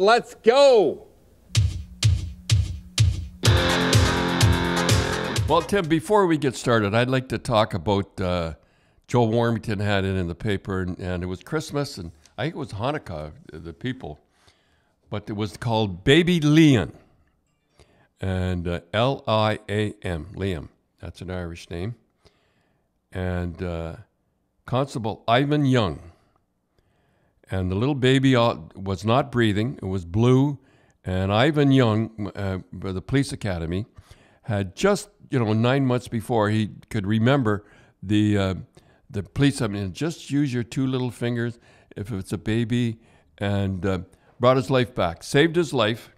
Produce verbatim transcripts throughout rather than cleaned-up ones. Let's go. Well, Tim, before we get started, I'd like to talk about uh, Joe Warmington had it in the paper, and, and it was Christmas, and I think it was Hanukkah, the people, but it was called Baby Liam, and uh, L I A M, Liam. That's an Irish name. And uh, Constable Ivan Young. And the little baby was not breathing. It was blue. And Ivan Young, uh, the police academy, had just, you know, nine months before he could remember the, uh, the police, I mean, just use your two little fingers if it's a baby, and uh, brought his life back, saved his life.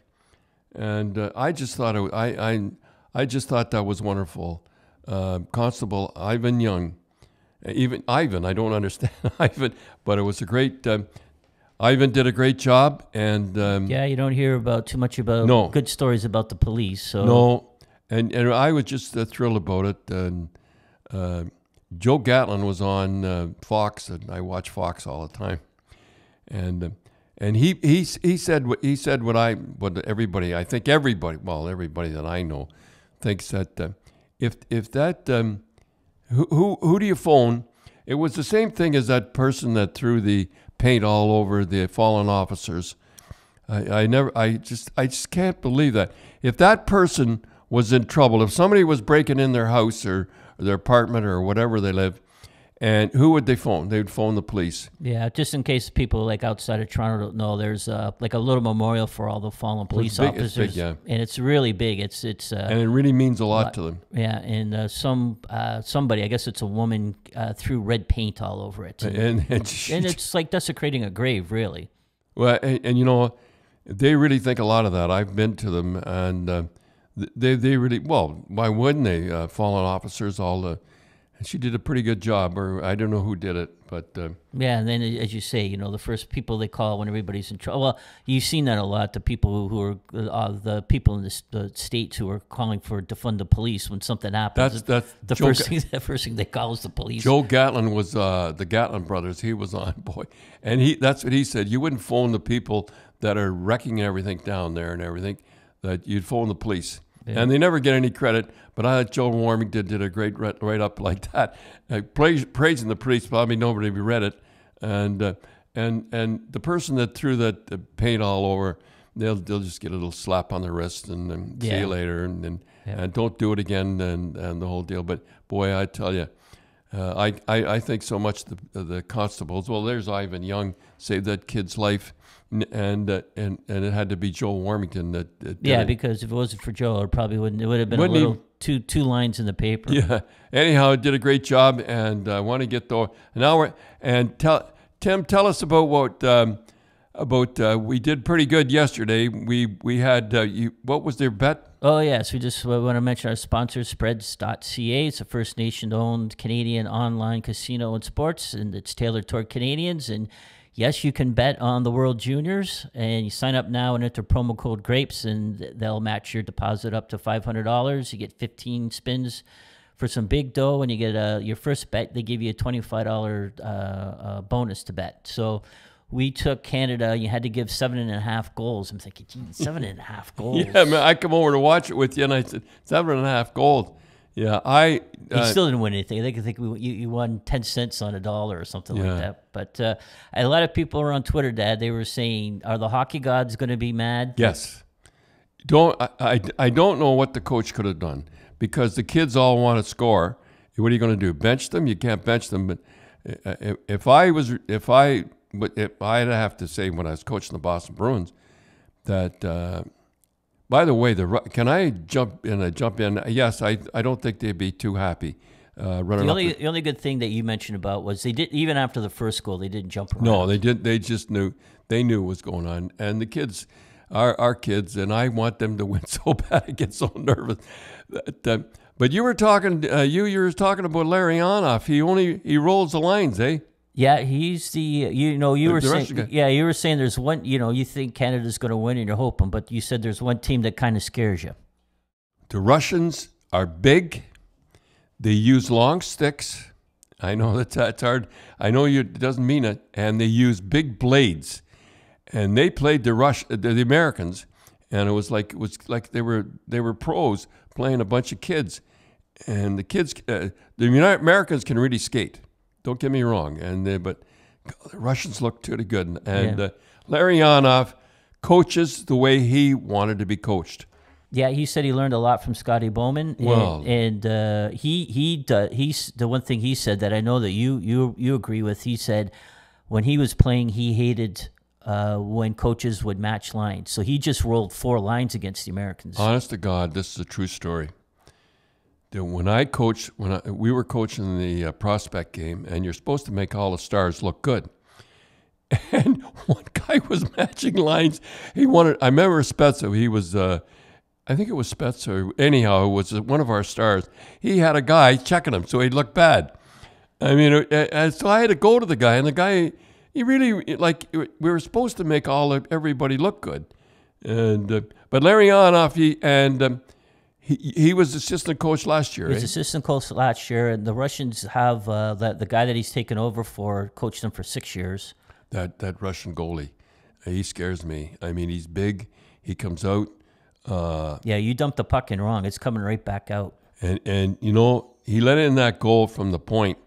And uh, I just thought, it, I, I, I just thought that was wonderful. Uh, Constable Ivan Young, even Ivan, I don't understand Ivan, but it was a great, um, Ivan did a great job. And um, yeah, you don't hear about too much about no. good stories about the police. So. No, and, and I was just uh, thrilled about it. And uh, Joe Gatlin was on uh, Fox, and I watch Fox all the time. And uh, and he he he said what he said what I what everybody I think everybody well everybody that I know thinks that. Uh, If if that um, who, who who do you phone? It was the same thing as that person that threw the paint all over the fallen officers. I, I never I just I just can't believe that. If that person was in trouble, if somebody was breaking in their house or, or their apartment or whatever they live, and who would they phone? They would phone the police. Yeah, just in case people like outside of Toronto don't know, there's uh, like a little memorial for all the fallen police big, officers, it's big, yeah. And it's really big. It's it's uh, and it really means a lot, a lot to them. Yeah, and uh, some uh, somebody, I guess it's a woman, uh, threw red paint all over it, and and, and, she, and it's like desecrating a grave, really. Well, and, and you know, they really think a lot of that. I've been to them, and uh, they they really well. Why wouldn't they? Uh, fallen officers, all the. She did a pretty good job, or I don't know who did it, but uh, yeah. And then, as you say, you know, the first people they call when everybody's in trouble. Well, you've seen that a lot. The people who are uh, the people in the, the states who are calling for defund the police when something happens. That's that's the Joe first Ga thing. The first thing they call is the police. Joe Gatlin was uh, the Gatlin brothers. He was on boy, and he that's what he said. You wouldn't phone the people that are wrecking everything down there and everything. That you'd phone the police. Yeah. And they never get any credit, but I thought Joe Warmington did a great write-up like that, uh, praise, praising the police. Probably nobody read it, and uh, and and the person that threw that uh, paint all over, they'll they'll just get a little slap on the wrist and, and yeah. see you later, and and, yeah. and don't do it again, and, and the whole deal. But boy, I tell you, uh, I, I I think so much the the constables. Well, there's Ivan Young saved that kid's life. And uh, and and it had to be Joe Warmington that. that yeah, did. Because if it wasn't for Joe, it probably wouldn't. It would have been wouldn't a little he, two two lines in the paper. Yeah. Anyhow, it did a great job, and I uh, want to get the now we're and tell Tim tell us about what um, about uh, we did pretty good yesterday. We we had uh, you. What was their bet? Oh yes, we just we want to mention our sponsor, Spreads dot C A. It's a First Nation-owned Canadian online casino and sports, and it's tailored toward Canadians and. Yes, you can bet on the World Juniors, and you sign up now and enter promo code GRAPES, and they'll match your deposit up to five hundred dollars. You get fifteen spins for some big dough, and you get uh, your first bet. They give you a twenty-five dollar uh, uh, bonus to bet. So we took Canada. You had to give seven and a half goals. I'm thinking, geez, seven and a half goals. Yeah, man, I come over to watch it with you, and I said, seven and a half goals. Yeah, I... Uh, he still didn't win anything. They could think we, you, you won ten cents on a dollar or something yeah. like that. But uh, a lot of people are on Twitter, Dad. They were saying, are the hockey gods going to be mad? Yes. Don't I, I, I don't know what the coach could have done because the kids all want to score. What are you going to do? Bench them? You can't bench them. But if I was... If I... If I'd have to say when I was coaching the Boston Bruins that... Uh, By the way, the can I jump in? I jump in. Yes, I I don't think they'd be too happy. Uh, running the only up the, the only good thing that you mentioned about was they did even after the first goal they didn't jump around. No, they did. They just knew they knew what was going on, and the kids, our our kids, and I want them to win so bad. I get so nervous. But, uh, but you were talking uh, you you were talking about Larionov. He only he rolls the lines, eh? Yeah, he's the you know you the were saying yeah you were saying there's one you know you think Canada's going to win and you're hoping, but you said there's one team that kind of scares you. The Russians are big. They use long sticks. I know that's, that's hard. I know you it doesn't mean it, and they use big blades, and they played the Rush, the, the Americans, and it was like it was like they were they were pros playing a bunch of kids, and the kids, uh, the United Americans can really skate. Don't get me wrong, and they, but the Russians looked pretty good, and yeah. uh, Larionov coaches the way he wanted to be coached. Yeah, he said he learned a lot from Scotty Bowman, and, well, and uh, he he uh, he's the one thing he said that I know that you you you agree with. He said when he was playing, he hated uh, when coaches would match lines, so he just rolled four lines against the Americans. Honest to God, this is a true story. When I coached, when I, we were coaching the uh, prospect game, and you're supposed to make all the stars look good. And one guy was matching lines. He wanted, I remember Spezza, he was, uh, I think it was Spezza, anyhow, it was one of our stars. He had a guy checking him, so he looked bad. I mean, uh, so I had to go to the guy, and the guy, he really, like, we were supposed to make all of everybody look good. And, uh, but Larionov, he, and, um, He, he was assistant coach last year. He was eh? assistant coach last year, and the Russians have uh, the, the guy that he's taken over for, coached them for six years. That that Russian goalie, he scares me. I mean, he's big. He comes out. Uh, yeah, you dump the puck in wrong, it's coming right back out. And, and you know, he let in that goal from the point.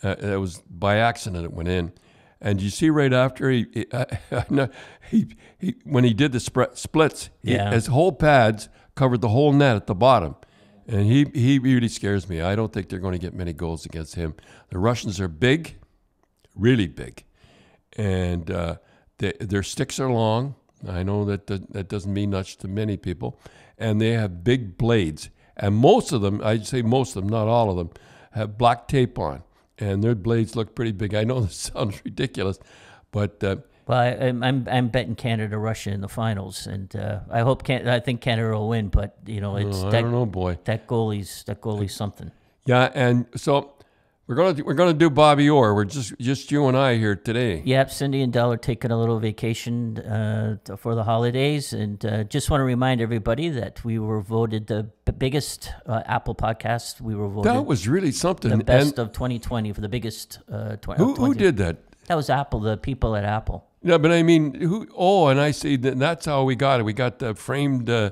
Uh, it was by accident it went in. And you see right after, he, he, uh, he, he when he did the sp splits, yeah. he, his whole pads covered the whole net at the bottom, and he he really scares me. I don't think they're going to get many goals against him. The Russians are big, really big, and uh, they, their sticks are long. I know that that doesn't mean much to many people, and they have big blades. And most of them, I'd say most of them, not all of them, have black tape on, and their blades look pretty big. I know this sounds ridiculous, but. Uh, Well, I, I'm I'm betting Canada Russia in the finals, and uh, I hope Can I think Canada will win, but you know it's no, that, I don't know, boy. That goalie's that goalie's something. Yeah, and so we're gonna we're gonna do Bobby Orr. We're just just you and I here today. Yep, Cindy and Del are taking a little vacation uh, for the holidays, and uh, just want to remind everybody that we were voted the biggest uh, Apple podcast. We were voted that was really something. The best and of twenty twenty for the biggest. Uh, who who did that? That was Apple. The people at Apple. No, but I mean, who? Oh, and I see that. That's how we got it. We got the framed uh,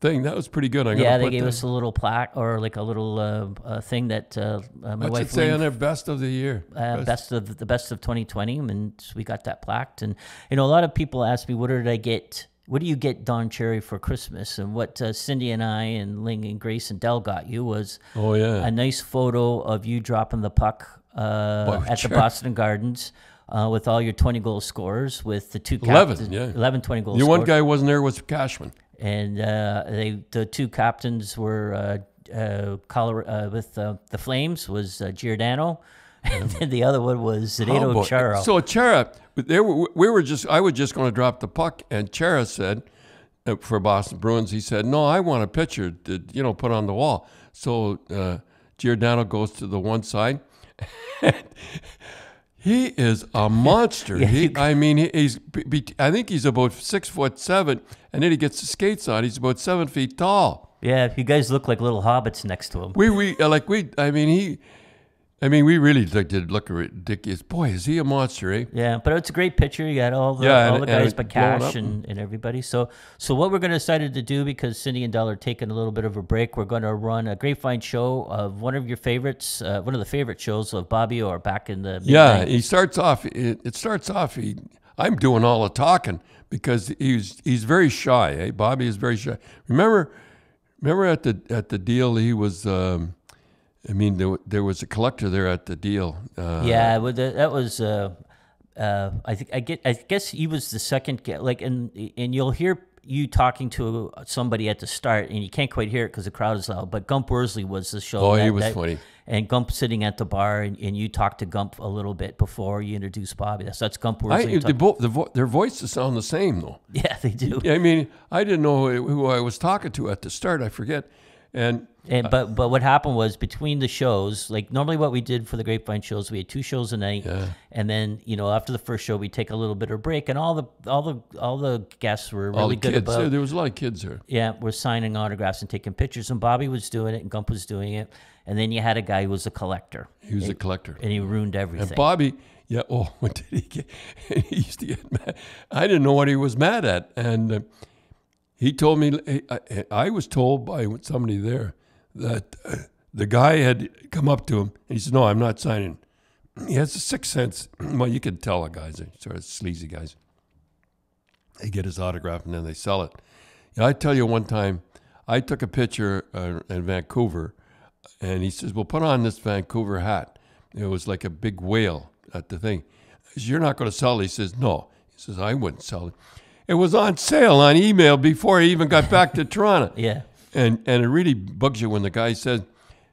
thing. That was pretty good. I'm yeah, they gave that. us a little plaque or like a little uh, uh, thing that uh, my What's wife. What's it say on their best of the year? Uh, best. best of the best of twenty twenty, and we got that plaque. And you know, a lot of people ask me, "What did I get? What do you get, Don Cherry, for Christmas?" And what uh, Cindy and I and Ling and Grace and Del got you was oh yeah a nice photo of you dropping the puck uh, Boy, at sure. the Boston Gardens. Uh, with all your twenty goal scorers, with the two captains. eleven, yeah. eleven twenty goal scorers. The one guy who wasn't there was Cashman. And uh, they, the two captains were uh, uh, color, uh, with uh, the Flames was uh, Giordano, and then the other one was Zdeno oh, Chara. So Chara, they were, we were just, I was just going to drop the puck, and Chara said, uh, for Boston Bruins, he said, no, I want a picture to, you know, put on the wall. So uh, Giordano goes to the one side, he is a monster. Yeah, he, I mean, he, he's. I think he's about six foot seven, and then he gets the skates on. He's about seven feet tall. Yeah, you guys look like little hobbits next to him. We we like we. I mean he. I mean we really did look ridiculous. Boy, is he a monster, eh? Yeah, but it's a great picture. You got all the yeah, all and, the guys, and but Cash and, and everybody. So so what we're going to decided to do, because Cindy and Del are taking a little bit of a break, we're going to run a Grapevine show of one of your favorites, uh, one of the favorite shows of Bobby Orr back in the mid nineties. Yeah, he starts off. It, it starts off. He, I'm doing all the talking because he's he's very shy. Eh, Bobby is very shy. Remember, remember at the at the deal he was. Um, I mean, there, there was a collector there at the deal. Uh, yeah, well, that was. Uh, uh, I think I get. I guess he was the second. Like, and and you'll hear you talking to somebody at the start, and you can't quite hear it because the crowd is loud. But Gump Worsley was the show. Oh, that, he was that, funny. And Gump sitting at the bar, and, and you talked to Gump a little bit before you introduced Bobby. That's that's Gump Worsley. I, they both, the vo their voices sound the same though. Yeah, they do. I mean, I didn't know who I was talking to at the start. I forget. And, and but but what happened was between the shows, like normally what we did for the Grapevine shows, we had two shows a night, yeah. and then you know after the first show we take a little bit of a break, and all the all the all the guests were really all the good kids. about. Yeah, there was a lot of kids there. Yeah, we're signing autographs and taking pictures, and Bobby was doing it, and Gump was doing it, and then you had a guy who was a collector. He was and, a collector, and he ruined everything. And Bobby, Yeah. Oh, what did he get? He used to get mad. I didn't know what he was mad at, and uh, he told me. I, I was told by somebody there that uh, the guy had come up to him and he said, "No, I'm not signing." He has a sixth sense. Well, you can tell, guys, they're sort of sleazy guys. They get his autograph and then they sell it. You know, I tell you, one time I took a picture uh, in Vancouver, and he says, "Well, put on this Vancouver hat." It was like a big whale at the thing. I says, "You're not going to sell it." He says, "No." He says, "I wouldn't sell it." It was on sale on email before he even got back to Toronto. Yeah. And and it really bugs you when the guy says,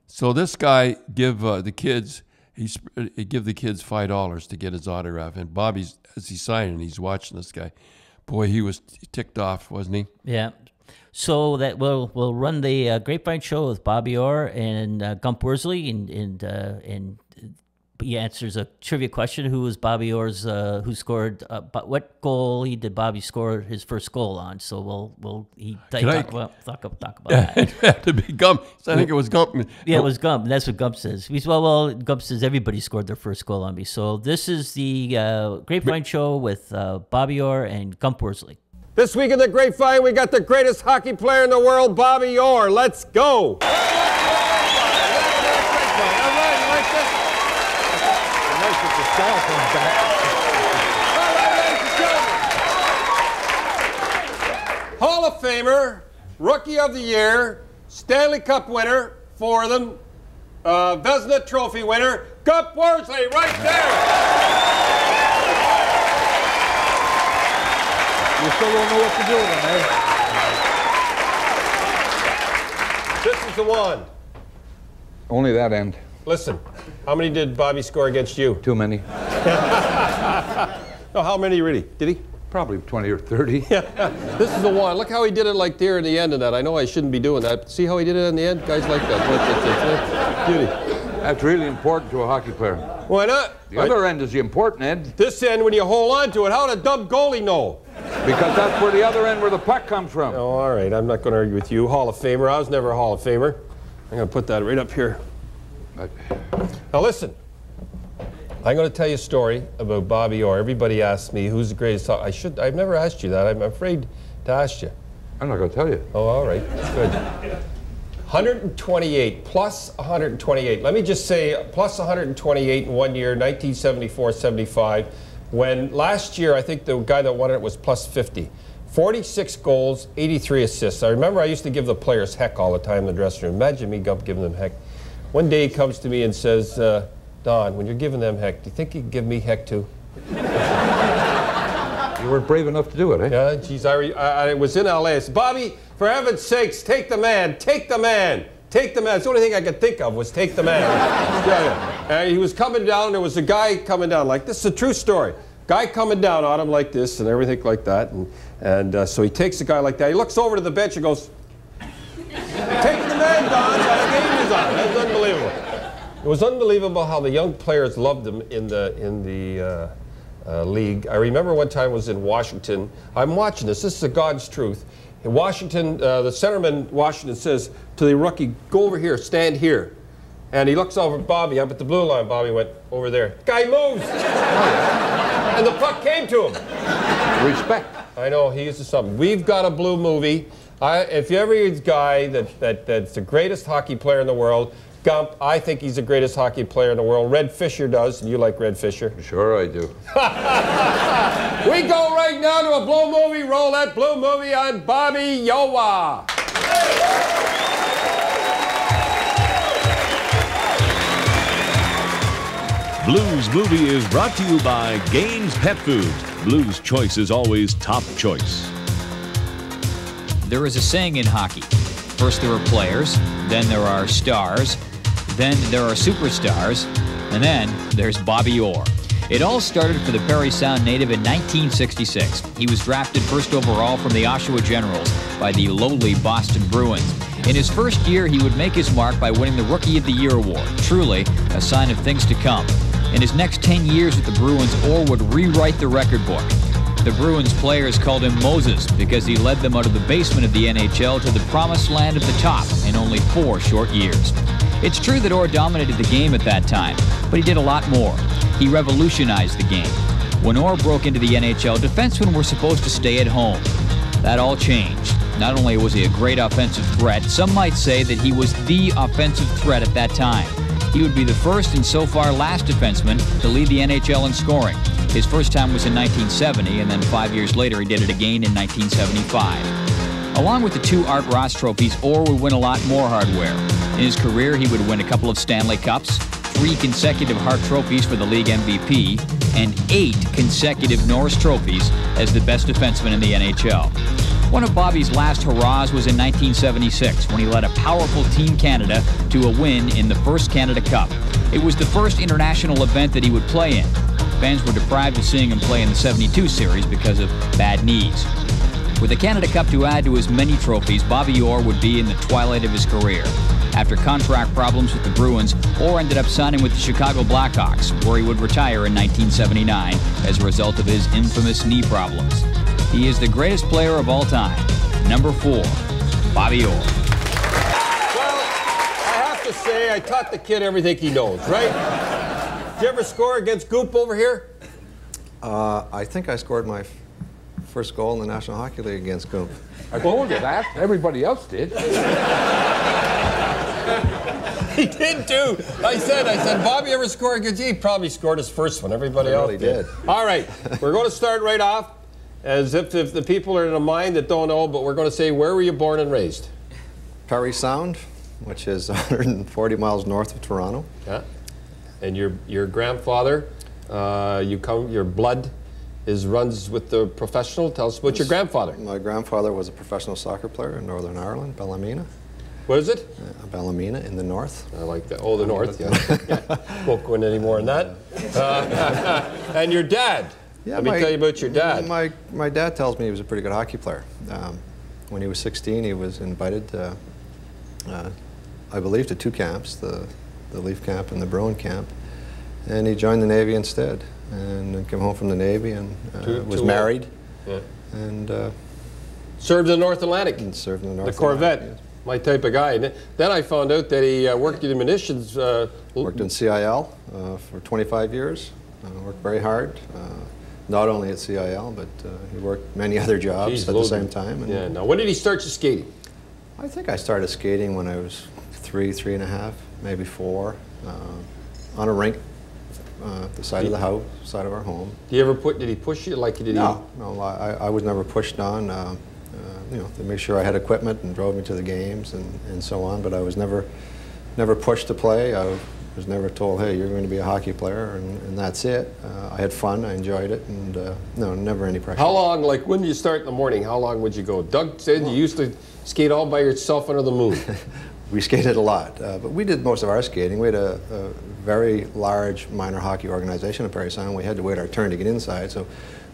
"So this guy give uh, the kids he, he give the kids five dollars to get his autograph." And Bobby's, as he's signing, he's watching this guy. Boy, he was ticked off, wasn't he? Yeah. So that we'll we'll run the uh, Grapevine Show with Bobby Orr and uh, Gump Worsley, and and uh, and he answers a trivia question: who was Bobby Orr's? Uh, who scored? Uh, but what goal he did Bobby score his first goal on? So we'll we'll he talk, I, about, talk about talk about that. It had to be Gump. So I think it was Gump. Yeah, it was Gump. And that's what Gump says. He says, well, well, Gump says everybody scored their first goal on me. So this is the uh, Grapevine Show with uh, Bobby Orr and Gump Worsley. This week in the Grapevine, we got the greatest hockey player in the world, Bobby Orr. Let's go! All right, Hall of Famer, Rookie of the Year, Stanley Cup winner, four of them, uh, Vezina Trophy winner, Gump Worsley, right there! We still don't know what to do with him, eh? This is the one. Only that end. Listen, how many did Bobby score against you? Too many. No, how many really? Did he? Probably twenty or thirty. This is the one. Look how he did it like there in the end of that. I know I shouldn't be doing that. See how he did it in the end? Guys like that. Beauty. That's really important to a hockey player. Why not? The right. other end is the important end. This end, when you hold on to it, how did a dumb goalie know? Because that's where the other end, where the puck comes from. Oh, all right. I'm not going to argue with you. Hall of Famer. I was never a Hall of Famer. I'm going to put that right up here. Right. Now, listen. I'm going to tell you a story about Bobby Orr. Everybody asks me, who's the greatest... I should... I've never asked you that. I'm afraid to ask you. I'm not going to tell you. Oh, all right. Good. one hundred twenty-eight. Plus one hundred twenty-eight. Let me just say, plus one hundred twenty-eight in one year, nineteen seventy-four seventy-five. When last year, I think the guy that won it was plus fifty. forty-six goals, eighty-three assists. I remember I used to give the players heck all the time in the dressing room. Imagine me, Gump, giving them heck. One day he comes to me and says, uh, Don, when you're giving them heck, do you think you can give me heck too? You weren't brave enough to do it, eh? Yeah, geez, I, I, I was in L A I said, Bobby, for heaven's sakes, take the man, take the man. Take the man. It's the only thing I could think of was take the man. Yeah, yeah. And he was coming down. There was a guy coming down like this. Is a true story. Guy coming down on him like this and everything like that. And, and uh, so he takes the guy like that. He looks over to the bench and goes, take the man, Don. That's unbelievable. It was unbelievable how the young players loved him in the, in the uh, uh, league. I remember one time I was in Washington. I'm watching this. This is a God's truth. In Washington, uh, the centerman, Washington, says to the rookie, go over here, stand here. And he looks over at Bobby, up at the blue line. Bobby went, over there. Guy moves! And the puck came to him. Respect. I know, he used to something. We've got a blue movie. I, if you ever use a guy that, that, that's the greatest hockey player in the world, Gump, I think he's the greatest hockey player in the world. Red Fisher does, and you like Red Fisher. Sure I do. We go right now to a blue movie. Roll that blue movie on Bobby Yowa. Blues Movie is brought to you by Gaines Pet Foods. Blues choice is always top choice. There is a saying in hockey. First there are players, then there are stars, then there are superstars, and then there's Bobby Orr. It all started for the Perry Sound native in nineteen sixty-six. He was drafted first overall from the Oshawa Generals by the lowly Boston Bruins. In his first year, he would make his mark by winning the Rookie of the Year award, truly a sign of things to come. In his next ten years with the Bruins, Orr would rewrite the record book. The Bruins players called him Moses because he led them out of the basement of the N H L to the promised land of the top in only four short years. It's true that Orr dominated the game at that time, but he did a lot more. He revolutionized the game. When Orr broke into the N H L, defensemen were supposed to stay at home. That all changed. Not only was he a great offensive threat, some might say that he was the offensive threat at that time. He would be the first and so far last defenseman to lead the N H L in scoring. His first time was in nineteen seventy, and then five years later he did it again in nineteen seventy-five. Along with the two Art Ross trophies, Orr would win a lot more hardware. In his career, he would win a couple of Stanley Cups, three consecutive Hart trophies for the league M V P, and eight consecutive Norris trophies as the best defenseman in the N H L. One of Bobby's last hurrahs was in nineteen seventy-six, when he led a powerful Team Canada to a win in the first Canada Cup. It was the first international event that he would play in. Fans were deprived of seeing him play in the seventy-two series because of bad knees. With the Canada Cup to add to his many trophies, Bobby Orr would be in the twilight of his career. After contract problems with the Bruins, Orr ended up signing with the Chicago Blackhawks, where he would retire in nineteen seventy-nine as a result of his infamous knee problems. He is the greatest player of all time. Number four, Bobby Orr. Well, I have to say, I taught the kid everything he knows, right? Did you ever score against Goop over here? Uh, I think I scored my first goal in the National Hockey League against Goop. I told you that. Everybody else did. He did too. I said, I said, Bobby ever scored against you? He probably scored his first one. Everybody else really did. did. All right, we're going to start right off, as if, if the people are in a mind that don't know, but we're going to say, where were you born and raised? Parry Sound, which is one hundred forty miles north of Toronto. Yeah. And your your grandfather, uh, you come, your blood is runs with the professional. Tell us about it's, your grandfather. My grandfather was a professional soccer player in Northern Ireland, Ballymena. What is it? Uh, Ballymena in the north. I like that. Oh, the north, yeah. yeah. Won't go in any more on that. Uh, and your dad. Yeah, Let my, me tell you about your dad. My, my dad tells me he was a pretty good hockey player. Um, when he was sixteen, he was invited, to, uh, I believe, to two camps, the, the Leaf camp and the Bruin camp. And he joined the Navy instead, and then came home from the Navy and uh, two, was two married. Yeah. And uh, served in the North Atlantic. And served in the North Atlantic. The Corvette. Atlantic, yes. My type of guy. And then I found out that he uh, worked in the munitions. Uh, worked in C I L uh, for twenty-five years. Uh, worked very hard, uh, not only at C I L, but uh, he worked many other jobs Jeez, at the same time. And yeah. Now, when did he start your skating? I think I started skating when I was three, three and a half, maybe four, uh, on a rink, uh, the side did of the house, side of our home. Did he ever put? Did he push you like he did? No, he? no. I, I was never pushed on. Uh, Uh, you know, to make sure I had equipment and drove me to the games and, and so on, but I was never never pushed to play. I was never told, hey, you're going to be a hockey player, and, and that's it. Uh, I had fun, I enjoyed it, and uh, no, never any pressure. How long, like when you start in the morning, how long would you go? Doug said well, you used to skate all by yourself under the moon. We skated a lot, uh, but we did most of our skating. We had a, a very large minor hockey organization in Parry Sound. We had to wait our turn to get inside, so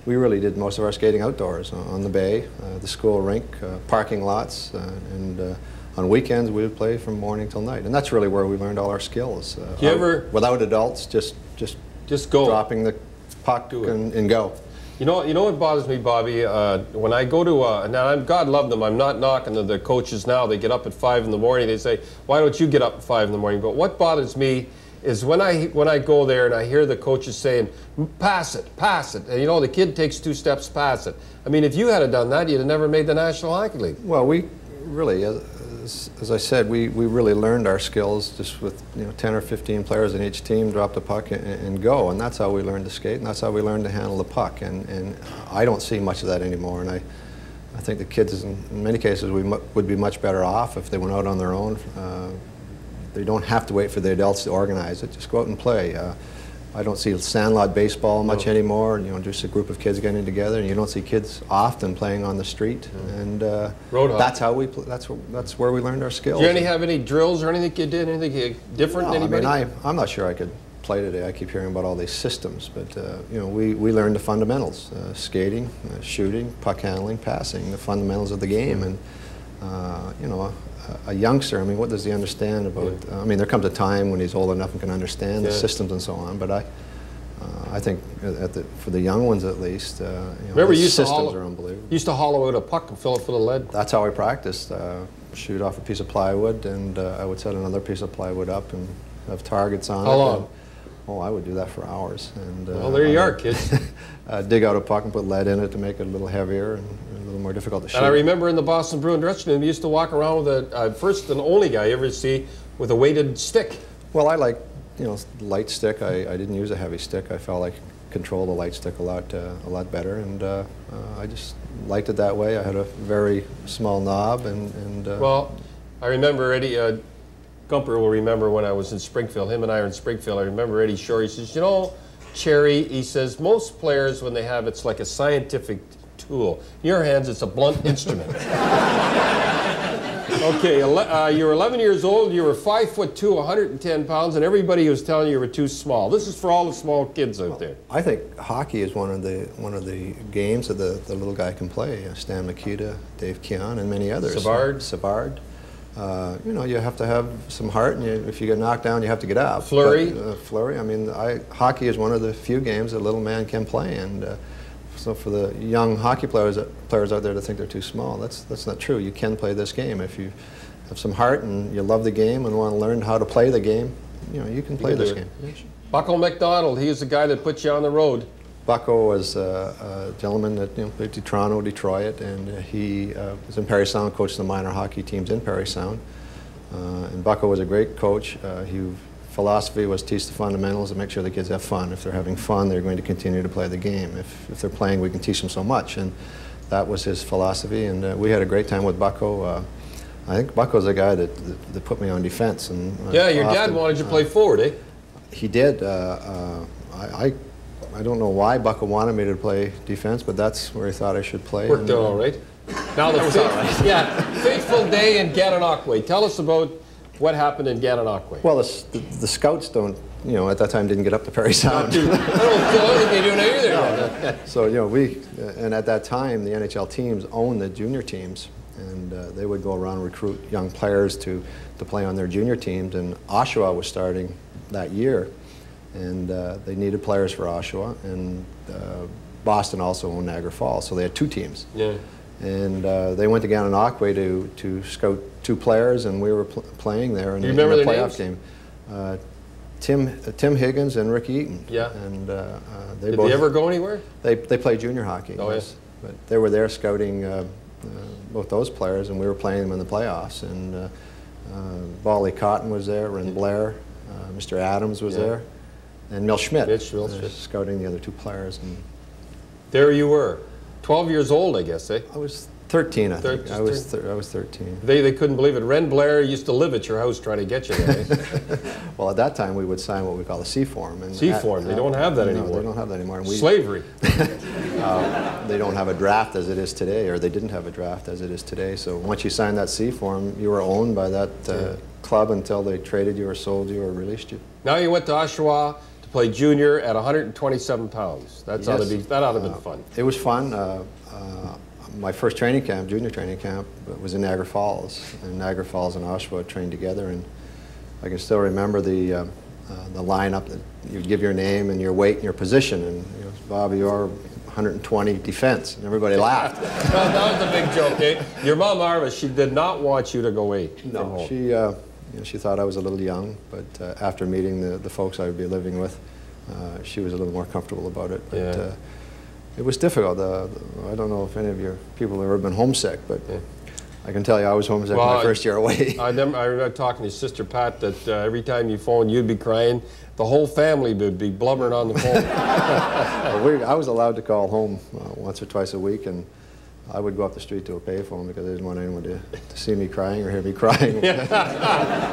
we really did most of our skating outdoors, on the bay, uh, the school rink, uh, parking lots, uh, and uh, on weekends we would play from morning till night. And that's really where we learned all our skills. Uh, you ever, without adults, just just just go dropping the puck and, and go. You know, you know what bothers me, Bobby? Uh, when I go to, uh, now I'm, God love them, I'm not knocking the, the coaches now. They get up at five in the morning. They say, why don't you get up at five in the morning? But what bothers me is when I when I go there and I hear the coaches saying, pass it, pass it, and you know, the kid takes two steps, pass it. I mean, if you had done that, you'd have never made the National Hockey League. Well, we really, as, as I said, we, we really learned our skills just with, you know, ten or fifteen players in each team, drop the puck and, and go, and that's how we learned to skate, and that's how we learned to handle the puck, and, and I don't see much of that anymore, and I, I think the kids, in, in many cases, we m would be much better off if they went out on their own. Uh, They don't have to wait for the adults to organize it. Just go out and play. Uh, I don't see sandlot baseball much no. anymore. You know, just a group of kids getting together, and you don't see kids often playing on the street. No. And uh, Road that's how we. Pl that's wh that's where we learned our skills. Do you any have any drills or anything you did? Anything different? No, anybody? I mean, I, I'm not sure I could play today. I keep hearing about all these systems, but uh, you know, we we learned the fundamentals: uh, skating, uh, shooting, puck handling, passing. The fundamentals of the game, and uh, you know. A youngster, I mean, what does he understand about? Yeah. Uh, I mean, there comes a time when he's old enough and can understand yeah. the systems and so on. But I, uh, I think at the, for the young ones at least, uh, you know, remember, you used systems to hollow, are unbelievable. You used to hollow out a puck and fill it full of lead. That's how I practiced. Uh, shoot off a piece of plywood, and uh, I would set another piece of plywood up and have targets on how it. Long? Oh, I would do that for hours. And, uh, well, there you I are, kids. uh, dig out a puck and put lead in it to make it a little heavier and a little more difficult to shoot. And I remember in the Boston Bruin dressing room, you used to walk around with a uh, first and only guy you ever see with a weighted stick. Well, I like, you know, light stick. I, I didn't use a heavy stick. I felt like I controlled the light stick a lot, uh, a lot better, and uh, uh, I just liked it that way. I had a very small knob, and, and uh, well, I remember Eddie. Uh, Gumper will remember when I was in Springfield, him and I were in Springfield, I remember Eddie Shore, he says, you know, Cherry, he says, most players when they have it's like a scientific tool. In your hands, it's a blunt instrument. Okay, uh, you were eleven years old, you were five foot two, one hundred ten pounds, and everybody was telling you you were too small. This is for all the small kids out well, there. I think hockey is one of the one of the games that the, the little guy can play. Stan Mikita, Dave Keon, and many others. Savard. Savard. Uh, you know, you have to have some heart, and you, if you get knocked down, you have to get up. Flurry. But, uh, flurry. I mean, I, hockey is one of the few games that a little man can play, and uh, so for the young hockey players players out there to think they're too small, that's that's not true. You can play this game if you have some heart and you love the game and want to learn how to play the game. You know, you can play you can this game. Bucko McDonald, he was the guy that put you on the road. Bucko was uh, a gentleman that you know, played to Toronto, Detroit, and uh, he uh, was in Parry Sound, coached the minor hockey teams in Parry Sound. Uh, and Bucko was a great coach. Uh, his philosophy was teach the fundamentals and make sure the kids have fun. If they're having fun, they're going to continue to play the game. If, if they're playing, we can teach them so much. And that was his philosophy, and uh, we had a great time with Bucko. Uh, I think Bucko's the guy that, that, that put me on defense. And uh, yeah, your often, dad wanted you to play uh, forward, eh? He did. Uh, uh, I, I I don't know why Bucko wanted me to play defense, but that's where he thought I should play. Worked out all right. Now the faithful, right. yeah, fateful day in Gananoque. Tell us about what happened in Gananoque. Well, the, the, the scouts don't, you know, at that time didn't get up to Parry Sound. Too, I don't think they do now either. No. So, you know, we, and at that time, the N H L teams owned the junior teams, and uh, they would go around and recruit young players to, to play on their junior teams, and Oshawa was starting that year. And uh, they needed players for Oshawa, and uh, Boston also owned Niagara Falls, so they had two teams. Yeah. And uh, they went to Gananoque to to scout two players, and we were pl playing there in, in the playoff names? game. Uh, Tim uh, Tim Higgins and Ricky Eaton. Yeah. And uh, uh, they did both, they ever go anywhere? They they played junior hockey. Oh yes. Yeah. But they were there scouting uh, uh, both those players, and we were playing them in the playoffs. And uh, uh, Bally Cotton was there, Ren yeah. Blair, uh, Mister Adams was yeah. there. And Mel Schmidt, Mitch, Mil Schmidt. Scouting the other two players. And there you were, twelve years old, I guess, eh? I was thirteen, I think. I was, thir I was thirteen. They, they couldn't believe it. Ren Blair used to live at your house trying to get you there, eh? Well, at that time, we would sign what we call a C-form. C-form, they don't have that no, anymore. They don't have that anymore. We, Slavery. uh, they don't have a draft as it is today, or they didn't have a draft as it is today. So once you signed that C-form, you were owned by that uh, yeah. club until they traded you or sold you or released you. Now you went to Oshawa. Played junior at one hundred twenty-seven pounds. That's yes. ought to be, that ought to have been uh, fun. It was fun. Uh, uh, my first training camp, junior training camp, was in Niagara Falls. And Niagara Falls and Oshawa trained together, and I can still remember the uh, uh, the lineup that you'd give your name and your weight and your position. And you know, Bob, you're one hundred twenty defense, and everybody laughed. Well, that was a big joke, eh? Your mom, Arva, she did not want you to go eight. No, she. Uh, You know, she thought I was a little young, but uh, after meeting the, the folks I would be living with, uh, she was a little more comfortable about it. But yeah. uh, it was difficult. Uh, I don't know if any of your people have ever been homesick, but yeah. I can tell you I was homesick well, my first year away. I remember, I remember talking to your sister Pat that uh, every time you phoned, you'd be crying. The whole family would be blubbering on the phone. we, I was allowed to call home uh, once or twice a week, and I would go up the street to a payphone because I didn't want anyone to, to see me crying or hear me crying.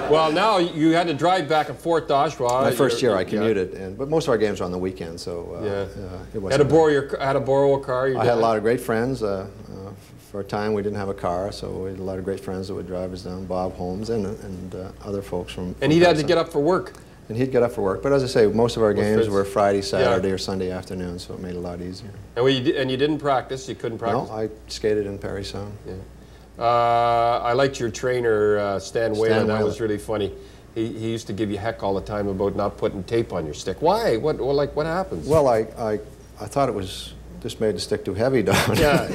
Well, now you had to drive back and forth to Oshawa. My first year I commuted, yeah. and, but most of our games were on the weekend, so uh, yeah. uh, it wasn't. Had to borrow your, had to borrow a car. I had a lot of great friends. Uh, uh, for a time we didn't have a car, so we had a lot of great friends that would drive us down. Bob Holmes and and uh, other folks from. And he'd had to get up for work. And he'd get up for work. But as I say, most of our games were Friday, Saturday, yeah. or Sunday afternoon, so it made it a lot easier. And, we, and you didn't practice? You couldn't practice? No, I skated in Parry Sound. Yeah. Uh, I liked your trainer, uh, Stan, Stan Whalen. That was really funny. He, he used to give you heck all the time about not putting tape on your stick. Why? What, well, like, what happens? Well, I, I, I thought it was just made the stick too heavy down. Yeah.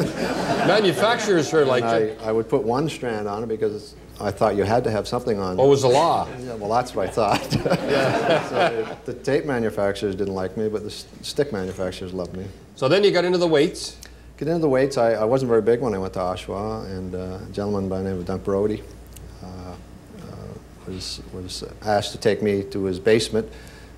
Manufacturers are like I, I would put one strand on it because it's I thought you had to have something on. What was the law? Yeah, well, that's what I thought. Yeah. So the tape manufacturers didn't like me, but the stick manufacturers loved me. So then you got into the weights. Got into the weights. I, I wasn't very big when I went to Oshawa, and uh, a gentleman by the name of Dunk Brody uh, uh, was, was asked to take me to his basement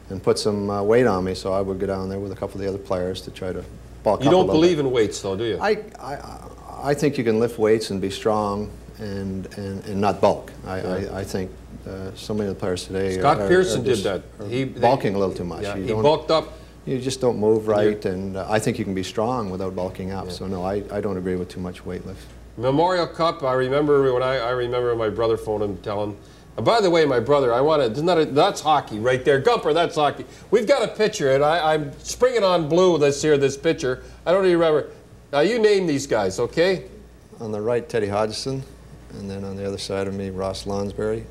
and put some uh, weight on me, so I would go down there with a couple of the other players to try to bulk up a little bit. You don't believe in weights, though, do you? I, I, I think you can lift weights and be strong and, and, and not bulk. I, yeah. I, I think uh, so many of the players today Scott are, Pearson are did that. He, bulking they, a little too much. Yeah, you he don't, bulked up. You just don't move right, yeah. and uh, I think you can be strong without bulking up. Yeah. So no, I, I don't agree with too much weightlift. Memorial Cup, I remember when I, I remember my brother phoned him, tell him, by the way, my brother, I want to, that's hockey right there. Gumper, that's hockey. We've got a picture, and I, I'm springing on blue this here, this picture. I don't even remember. Now, you name these guys, okay? On the right, Teddy Hodgson, and then on the other side of me, Ross Lonsberry.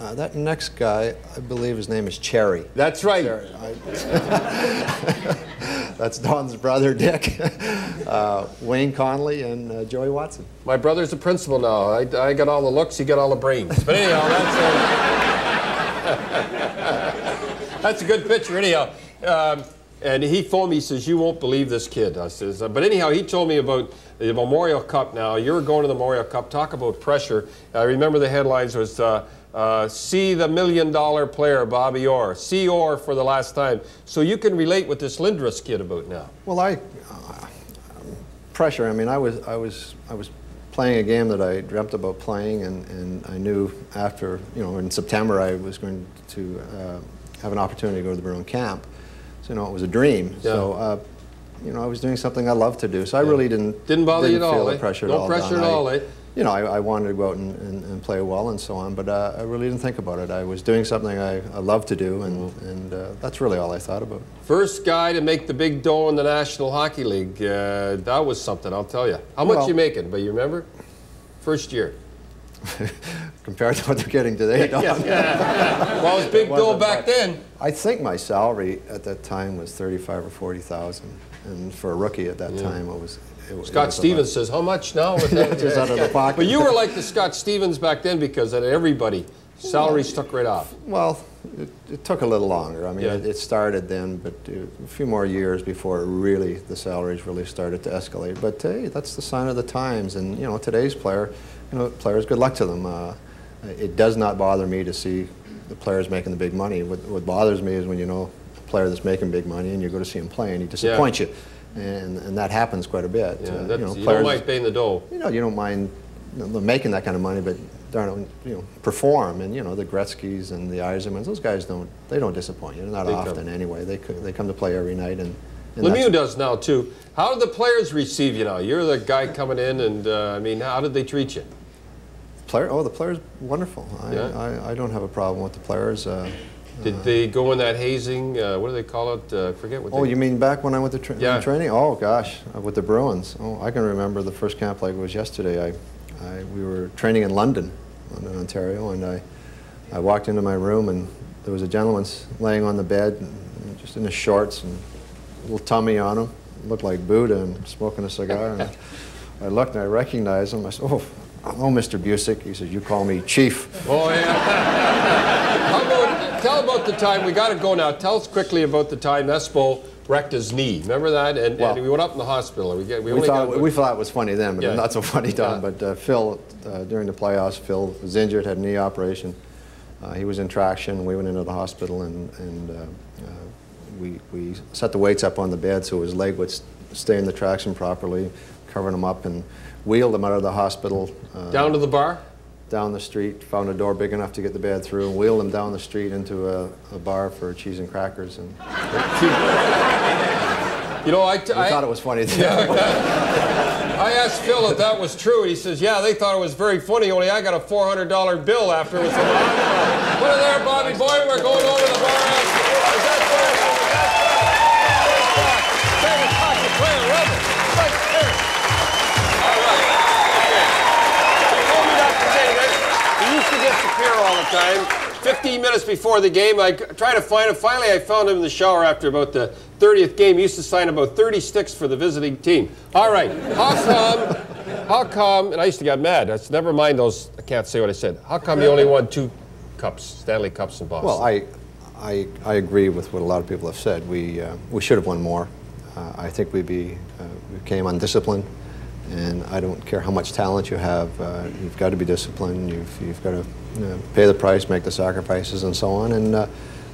Uh, that next guy, I believe his name is Cherry. That's right. Cherry. That's Don's brother, Dick. Uh, Wayne Conley and uh, Joey Watson. My brother's the principal now. I, I got all the looks, he got all the brains. But anyhow, that's a, that's a good picture. Anyhow, um, and he phoned me, he says, you won't believe this kid. I says, but anyhow, he told me about the Memorial Cup now. You're going to the Memorial Cup. Talk about pressure. I remember the headlines was, uh, Uh, see the million dollar player, Bobby Orr. See Orr for the last time. So you can relate with this Lindros kid about now. Well, I, uh, pressure, I mean, I was, I, was, I was playing a game that I dreamt about playing, and, and I knew after, you know, in September I was going to uh, have an opportunity to go to the Bruin camp. So, you know, it was a dream. Yeah. So, uh, you know, I was doing something I loved to do. So I yeah. really didn't, didn't bother didn't you at feel all, the eh? pressure no at all. No pressure done. at all, eh? You know, I, I wanted to go out and, and, and play well and so on, but uh, I really didn't think about it. I was doing something I, I loved to do, and, and uh, that's really all I thought about. First guy to make the big dough in the National Hockey League, uh, that was something, I'll tell you. How much well, you making, but you remember? First year. Compared to what they're getting today, Don. Yeah, yeah, yeah. Well, it was big dough back then. I think my salary at that time was thirty-five or forty thousand, and for a rookie at that yeah. time, it was... It, Scott it Stevens says, how much now? yeah, just out of the pocket. But you were like the Scott Stevens back then, because at everybody, salaries well, took right off. Well, it, it took a little longer. I mean, yeah. it, it started then, but a few more years before really the salaries really started to escalate. But hey, that's the sign of the times. And, you know, today's player, you know, players, good luck to them. Uh, it does not bother me to see the players making the big money. What, what bothers me is when you know a player that's making big money and you go to see him play and he disappoints yeah. you. And, and that happens quite a bit. Yeah, uh, you know, you players, don't mind paying the dough. You know, you don't mind you know, making that kind of money, but darn it, you know, perform. And you know, the Gretzkys and the Eisermans, those guys don't, they don't disappoint you. Not they often come. anyway. They they come to play every night. And, and Lemieux does now too. How do the players receive you now? You're the guy coming in, and uh, I mean, how did they treat you? Player, oh, the players, wonderful. I, yeah. I I don't have a problem with the players. Uh, Did they go in that hazing? Uh, what do they call it? Uh, forget what. Oh, they you mean back when I went to tra yeah. training? Oh gosh, with the Bruins. Oh, I can remember the first camp like it was yesterday. I, I, we were training in London, London, Ontario, and I, I walked into my room and there was a gentleman laying on the bed, just in his shorts and a little tummy on him, looked like Buddha and smoking a cigar. And I, I looked and I recognized him. I said, "Oh, oh, Mister Busick." He said, "You call me Chief." Oh yeah. Tell about the time, we got to go now, tell us quickly about the time Espo wrecked his knee. Remember that? And, well, and we went up in the hospital. We, get, we, we, thought, got we thought it was funny then, but yeah. not so funny Don. Yeah. But uh, Phil, uh, during the playoffs, Phil was injured, had a knee operation. Uh, he was in traction. We went into the hospital and, and uh, uh, we, we set the weights up on the bed so his leg would stay in the traction properly, covered him up and wheeled him out of the hospital. Uh, Down to the bar? Down the street, found a door big enough to get the bed through, and wheeled him down the street into a, a bar for cheese and crackers. And you know, I, t I thought it was funny. Yeah, I asked Phil if that was true, and he says, "Yeah, they thought it was very funny. Only I got a four hundred dollar bill after it was." Put it there, Bobby boy. We're going over to the bar. Is that fair? All right. Disappear all the time. fifteen minutes before the game, I tried to find him. Finally, I found him in the shower after about the thirtieth game. He used to sign about thirty sticks for the visiting team. All right, how come, how come, and I used to get mad. I said, never mind those, I can't say what I said. How come you only won two cups, Stanley Cups in Boston? Well, I, I, I agree with what a lot of people have said. We, uh, we should have won more. Uh, I think we'd be, uh, we became undisciplined. And I don't care how much talent you have, uh, you've got to be disciplined, you've, you've got to you know, pay the price, make the sacrifices, and so on. And uh,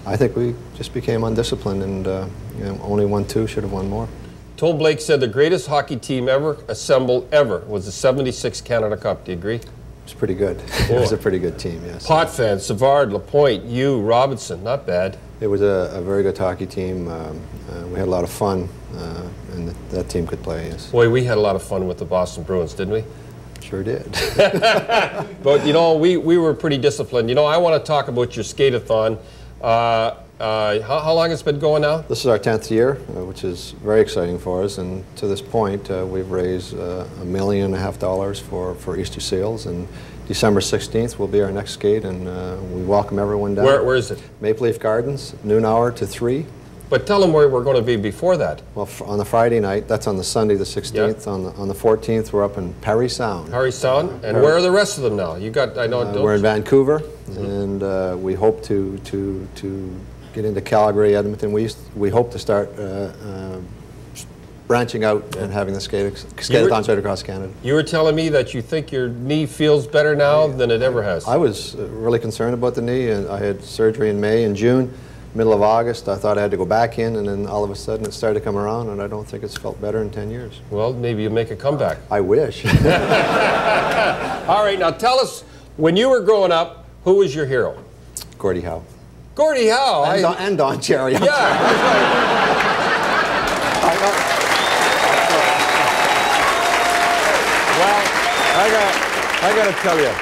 I think we just became undisciplined and uh, you know, only won two, should have won more. Tom Blake said the greatest hockey team ever assembled ever was the seventy-six Canada Cup. Do you agree? It's pretty good. Cool. It was a pretty good team, yes. Potvin, Savard, Lapointe, you, Robinson, not bad. It was a, a very good hockey team. Um, uh, we had a lot of fun, uh, and th that team could play, yes. Boy, we had a lot of fun with the Boston Bruins, didn't we? Sure did. But, you know, we, we were pretty disciplined. You know, I want to talk about your skate-a-thon. Uh, uh, how, how long it's been going now? This is our tenth year, uh, which is very exciting for us. And to this point, uh, we've raised uh, a million and a half dollars for, for Easter sales. And December sixteenth will be our next skate, and uh, we welcome everyone down. Where, where is it? Maple Leaf Gardens, noon hour to three. But tell them where we're going to be before that. Well, f on the Friday night, that's on the Sunday the sixteenth. Yep. On the on the fourteenth, we're up in Parry Sound. Parry Sound, uh, and Parry. Where are the rest of them now? You got, I know. Uh, we're in Vancouver, mm-hmm. and uh, we hope to to to get into Calgary, Edmonton. We used, we hope to start. Uh, uh, branching out and having the skate-a-thons right across Canada. You were telling me that you think your knee feels better now I, than it I, ever has. I was really concerned about the knee, and I had surgery in May and June, middle of August. I thought I had to go back in, and then all of a sudden it started to come around, and I don't think it's felt better in ten years. Well, maybe you'll make a comeback. I wish. All right, now tell us, when you were growing up, who was your hero? Gordie Howe. Gordie Howe? And, I, Don, and Don Cherry. I'm yeah. Sorry. I got, I got, I got to tell you,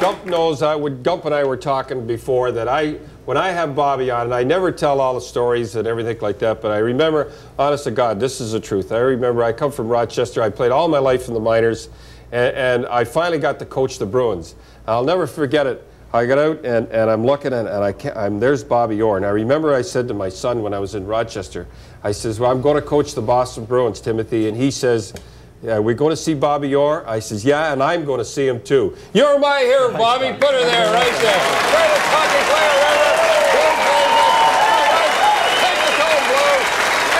Gump knows, I would, Gump and I were talking before that I, when I have Bobby on, and I never tell all the stories and everything like that, but I remember, honest to God, this is the truth. I remember I come from Rochester. I played all my life in the minors, and, and I finally got to coach the Bruins. I'll never forget it. I got out, and, and I'm looking, and, and I can't, I'm, there's Bobby Orr. And I remember I said to my son when I was in Rochester, I says, well, I'm going to coach the Boston Bruins, Timothy, and he says, yeah, we're going to see Bobby Orr. I says, yeah, and I'm going to see him too. You're my hero, Bobby. Put her there, right there. Greatest hockey player ever.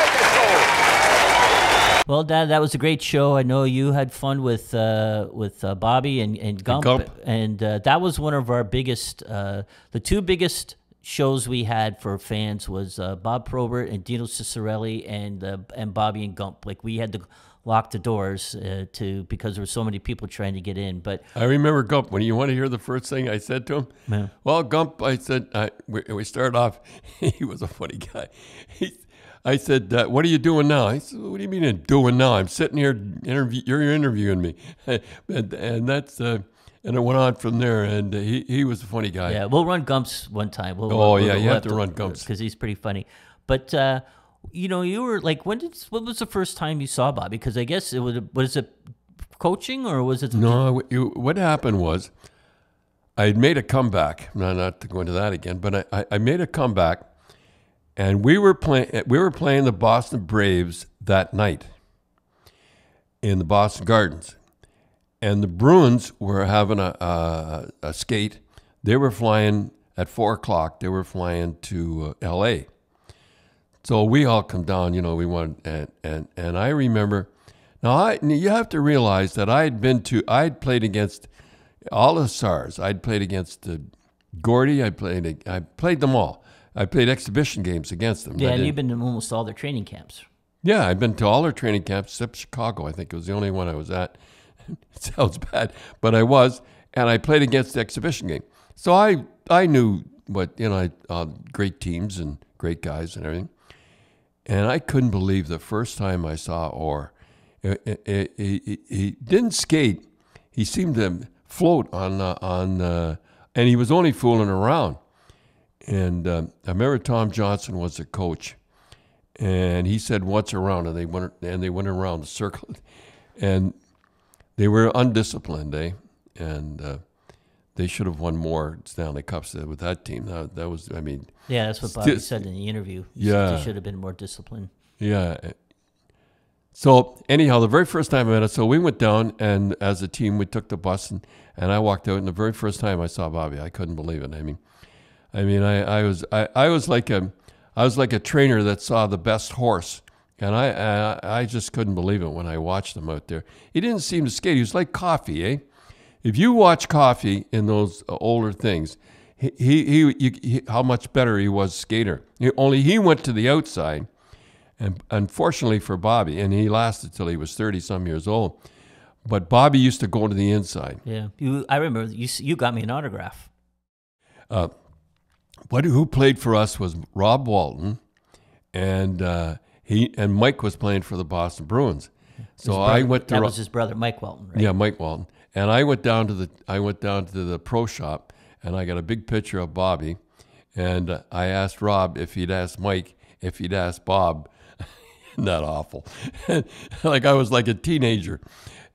Take the gold, Blue. Take the gold. Well, Dad, that was a great show. I know you had fun with uh, with uh, Bobby and, and Gump, and, Gump. and uh, that was one of our biggest, uh, the two biggest shows we had for fans was uh, Bob Probert and Dino Ciccarelli and uh, and Bobby and Gump. Like we had the locked the doors uh, to because there were so many people trying to get in. But I remember Gump, when you want to hear the first thing I said to him? Yeah. Well, Gump, I said, I, we, we started off, he was a funny guy. He, I said, uh, what are you doing now? He said, what do you mean doing now? I'm sitting here, interview, you're interviewing me. and, and that's... Uh, And it went on from there, and he, he was a funny guy. Yeah, we'll run Gump's one time. We'll, oh, we'll, yeah, we'll you have to, to run Gump's. Because he's pretty funny. But, uh, you know, you were like, when did, what was the first time you saw Bobby? Because I guess it was, was it coaching or was it? No, you, what happened was I had made a comeback. No, not to go into that again, but I, I, I made a comeback, and we were, play, we were playing the Boston Braves that night in the Boston Gardens. And the Bruins were having a, a, a skate. They were flying at four o'clock. They were flying to uh, L A So we all come down, you know, we wanted, and, and, and I remember, now I, you have to realize that I had been to, I had played against all the stars. I'd played against uh, Gordie. I played, I played them all. I played exhibition games against them. Yeah, and you've been to almost all their training camps. Yeah, I've been to all their training camps except Chicago. I think it was the only one I was at. It sounds bad, but I was, and I played against the exhibition game. So I, I knew what, you know, I, uh, great teams and great guys and everything. And I couldn't believe the first time I saw Orr. He, he didn't skate. He seemed to float on, uh, on uh, and he was only fooling around. And uh, I remember Tom Johnson was the coach, and he said, what's around? And they went, and they went around the circle. And they were undisciplined, eh? And uh, they should have won more Stanley Cups with that team. That, that was, I mean. Yeah, that's what Bobby st- said in the interview. Yeah. They should have been more disciplined. Yeah. So anyhow, the very first time I met us, so we went down, and as a team, we took the bus, and, and I walked out, and the very first time I saw Bobby, I couldn't believe it. I mean, I mean, I, I was I, I was like a I was like a trainer that saw the best horse, and I, I I just couldn't believe it when I watched him out there. He didn't seem to skate. He was like Coffee, eh? If you watch Coffee in those older things, he he, he, he how much better he was skater. He, only he went to the outside. And unfortunately for Bobby, and he lasted till he was thirty-some years old, but Bobby used to go to the inside. Yeah, you, I remember you you got me an autograph. Uh, what who played for us was Rob Walton, and uh, he and Mike was playing for the Boston Bruins. So brother, I went to that was his brother Mike Walton, right? Yeah, Mike Walton. And I went down to the I went down to the pro shop, and I got a big picture of Bobby, and uh, I asked Rob if he'd asked Mike if he'd asked Bob. Not awful. Like I was like a teenager,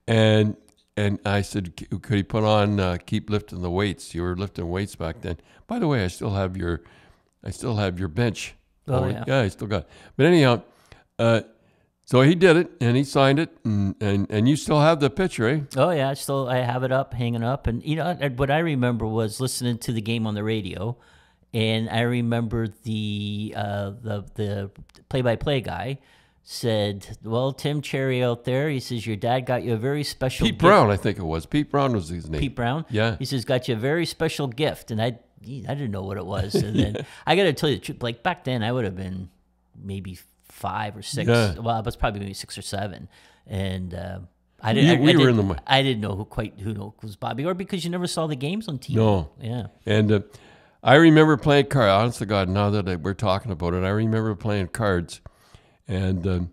and and I said, could he put on uh, keep lifting the weights? You were lifting weights back then. By the way, I still have your, I still have your bench. Oh, oh yeah, yeah, I still got it. But anyhow, uh, so he did it and he signed it, and, and and you still have the picture, eh? Oh yeah, I still I have it up, hanging up, and you know what I remember was listening to the game on the radio, and I remember the uh, the the play by play guy said, well, Tim Cherry out there, he says, your dad got you a very special Pete gift. Brown, I think it was. Pete Brown was his name. Pete Brown? Yeah. He says, got you a very special gift. And I I didn't know what it was. And yeah. then I got to tell you the truth. Like back then, I would have been maybe five or six. Yeah. Well, I was probably maybe six or seven. And uh, I didn't we, I, we I were didn't, in the, I didn't know who quite who was Bobby Orr because you never saw the games on T V. No. Yeah. And uh, I remember playing cards. Honest to God, now that we're talking about it, I remember playing cards. And um,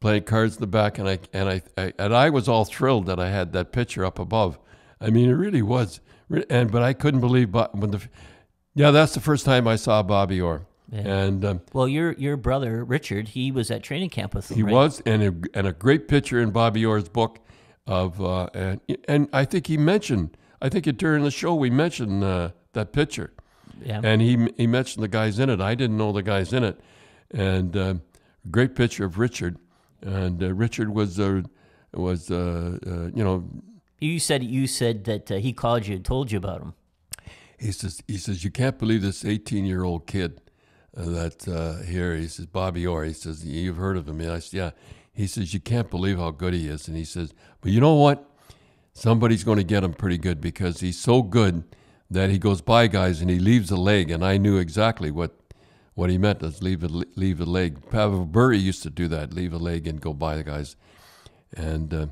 playing cards in the back, and I and I, I and I was all thrilled that I had that picture up above. I mean, it really was. And but I couldn't believe Bob, when the yeah, that's the first time I saw Bobby Orr. Yeah. And um, well, your your brother Richard, he was at training camp with him. He right? was, and a, and a great picture in Bobby Orr's book of uh, and and I think he mentioned. I think it, during the show we mentioned uh, that picture. Yeah. And he he mentioned the guys in it. I didn't know the guys in it, and. Uh, Great picture of Richard, and uh, Richard was uh, was uh, uh, you know. You said you said that uh, he called you and told you about him. He says he says you can't believe this eighteen-year-old kid uh, that uh, here. He says Bobby Orr. He says you've heard of him. And I said yeah. He says you can't believe how good he is, and he says but you know what, somebody's going to get him pretty good because he's so good that he goes by guys and he leaves a leg, and I knew exactly what. What he meant is leave a, leave a leg. Pavel Bury used to do that, leave a leg and go by the guys. And uh,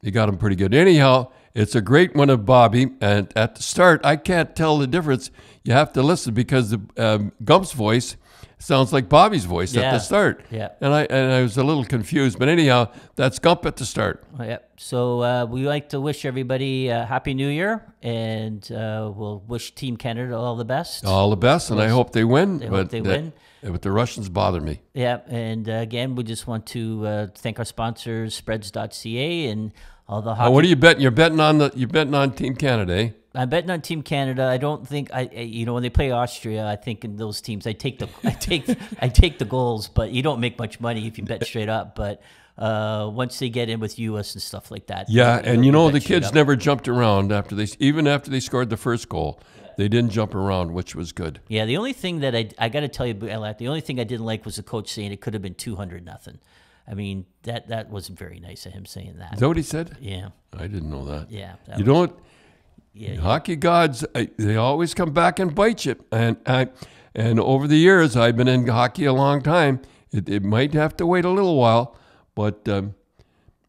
he got him pretty good. Anyhow, it's a great one of Bobby. And at the start, I can't tell the difference. You have to listen because the, um, Gump's voice sounds like Bobby's voice yeah. at the start. Yeah. And I and I was a little confused. But anyhow, that's Gump at the start. Oh, yeah. So uh, we like to wish everybody a Happy New Year. And uh, we'll wish Team Canada all the best. All the best. And I hope they win. They hope they win. But the Russians bother me. Yeah. And uh, again, we just want to uh, thank our sponsors, Spreads dot c a and all the hockey. Now, what are you betting? You're betting on the. You're betting on Team Canada, eh? I'm betting on Team Canada. I don't think I, you know, when they play Austria, I think in those teams, I take the, I take, I take the goals, but you don't make much money if you bet straight up. But uh, once they get in with U S and stuff like that, yeah, you know, and you know the kids never jumped around after they, even after they scored the first goal, they didn't jump around, which was good. Yeah, the only thing that I, I got to tell you, the only thing I didn't like was the coach saying it could have been two hundred nothing. I mean, that that wasn't very nice of him saying that. Is that what he said? Yeah, I didn't know that. Yeah, that you don't. Yeah, yeah. Hockey gods, they always come back and bite you. And I, and over the years, I've been in hockey a long time. It, it might have to wait a little while, but... Um,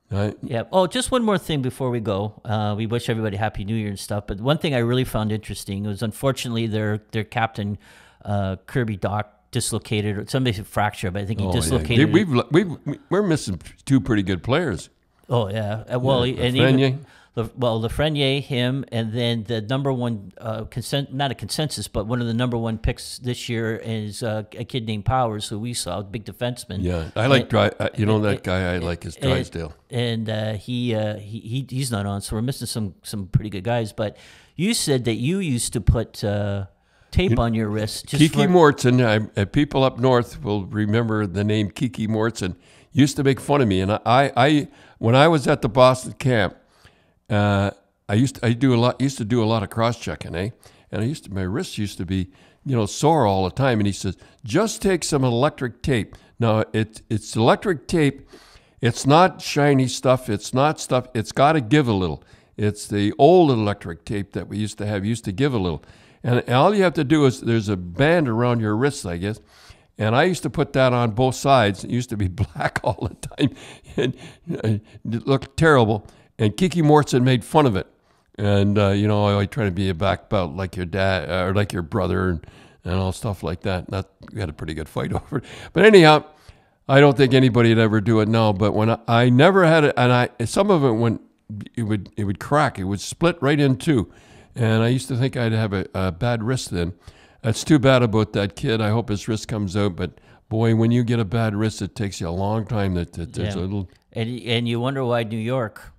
I, yeah. Oh, just one more thing before we go. Uh, we wish everybody Happy New Year and stuff, but one thing I really found interesting was, unfortunately, their their captain, uh, Kirby Doc, dislocated, or somebody said fracture, but I think he oh, dislocated. Yeah. We've, we've, we're missing two pretty good players. Oh, yeah. Well, yeah, and even... Le, well, Lafreniere, him, and then the number one uh, consent, not a consensus, but one of the number one picks this year is uh, a kid named Powers, who we saw, a big defenseman. Yeah, I like Dry. I, you know and, that and, guy I and, like is Drysdale, and, and uh, he, uh, he he he's not on, so we're missing some some pretty good guys. But you said that you used to put. Uh, Tape on your wrist. Just Kiki Mortson, I, people up north will remember the name Kiki Mortson, used to make fun of me. And I, I when I was at the Boston camp, uh, I used to, I do a lot used to do a lot of cross checking, eh? And I used to my wrists used to be, you know, sore all the time. And he says, just take some electric tape. Now it it's electric tape. It's not shiny stuff. It's not stuff. It's got to give a little. It's the old electric tape that we used to have. Used to give a little. And all you have to do is there's a band around your wrists, I guess. And I used to put that on both sides. It used to be black all the time. And it looked terrible. And Kiki Mortson made fun of it. And, uh, you know, I, I try to be a back belt like your dad or like your brother and, and all stuff like that. And that. We had a pretty good fight over it. But anyhow, I don't think anybody would ever do it now. But when I, I never had it, and I some of it, when it would, it would crack. It would split right in two. And I used to think I'd have a, a bad wrist then. That's too bad about that kid. I hope his wrist comes out. But, boy, when you get a bad wrist, it takes you a long time. That, that yeah. There's a little... And, and you wonder why New York.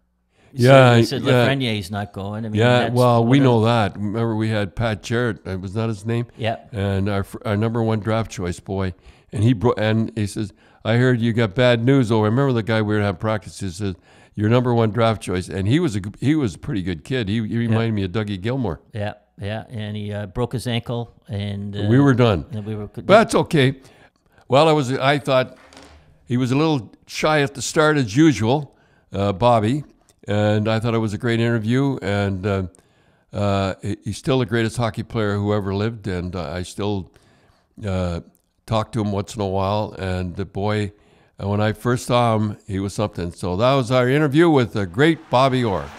You yeah. He said, yeah. Lafreniere's not going. I mean, yeah, that's well, we know that. Remember, we had Pat Jarrett. Was that his name? Yeah. And our, our number one draft choice, boy. And he, bro and he says, I heard you got bad news. Oh, remember the guy we were having practice? He says... Your number one draft choice, and he was a he was a pretty good kid. He, he reminded yeah. me of Dougie Gilmore. Yeah, yeah, and he uh, broke his ankle, and uh, we were done. And we were, but that's okay. Well, I was I thought he was a little shy at the start as usual, uh, Bobby, and I thought it was a great interview, and uh, uh, he's still the greatest hockey player who ever lived, and uh, I still uh, talk to him once in a while, and the boy. And when I first saw him, he was something. So that was our interview with the great Bobby Orr.